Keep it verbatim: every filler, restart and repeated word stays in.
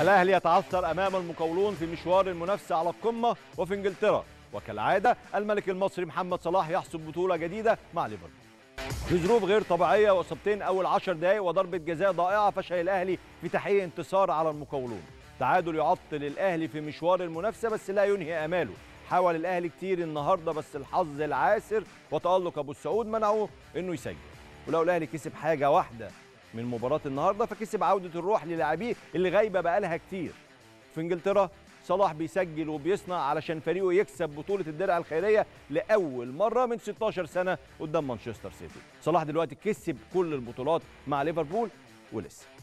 الأهلي يتعثر أمام المقاولون في مشوار المنافسة على القمة وفي إنجلترا، وكالعادة الملك المصري محمد صلاح يحصد بطولة جديدة مع ليفربول. في ظروف غير طبيعية وإصابتين أول عشر دقايق وضربة جزاء ضائعة فشل الأهلي في تحقيق انتصار على المقاولون. تعادل يعطل الأهلي في مشوار المنافسة بس لا ينهي آماله. حاول الأهلي كتير النهارده بس الحظ العاسر وتألق أبو السعود منعه إنه يسجل. ولو الأهلي كسب حاجة واحدة من مباراة النهارده فكسب عودة الروح للاعبيه اللي غايبة بقالها كتير. في إنجلترا صلاح بيسجل وبيصنع علشان فريقه يكسب بطولة الدرع الخيرية لأول مرة من ستاشر سنة قدام مانشستر سيتي. صلاح دلوقتي كسب كل البطولات مع ليفربول ولسه